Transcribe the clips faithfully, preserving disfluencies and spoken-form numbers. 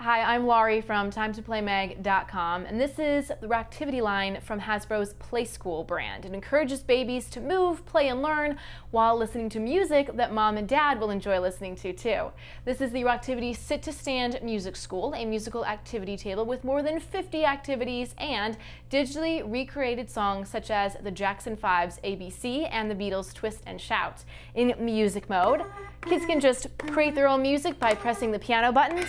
Hi, I'm Laurie from Time To Play Mag dot com, and this is the Rocktivity line from Hasbro's Play School brand. It encourages babies to move, play, and learn while listening to music that mom and dad will enjoy listening to, too. This is the Rocktivity Sit to Stand Music School, a musical activity table with more than fifty activities and digitally recreated songs such as the Jackson five's A B C and the Beatles' Twist and Shout. In music mode, kids can just create their own music by pressing the piano buttons,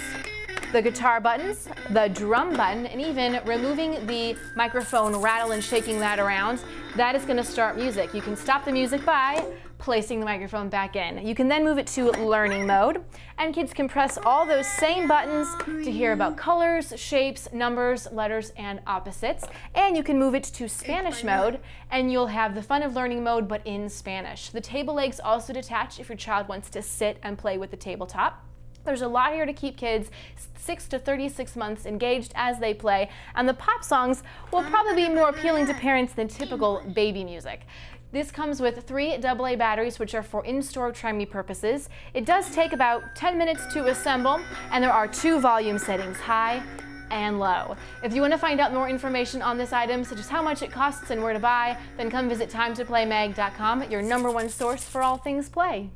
the guitar buttons, the drum button, and even removing the microphone rattle and shaking that around. That is going to start music. You can stop the music by placing the microphone back in. You can then move it to learning mode, and kids can press all those same buttons to hear about colors, shapes, numbers, letters, and opposites. And you can move it to Spanish mode, and you'll have the fun of learning mode, but in Spanish. The table legs also detach if your child wants to sit and play with the tabletop. There's a lot here to keep kids six to thirty-six months engaged as they play, and the pop songs will probably be more appealing to parents than typical baby music. This comes with three double A batteries, which are for in-store try-me purposes. It does take about ten minutes to assemble, and there are two volume settings, high and low. If you want to find out more information on this item, such as how much it costs and where to buy, then come visit Time To Play Mag dot com, your number one source for all things play.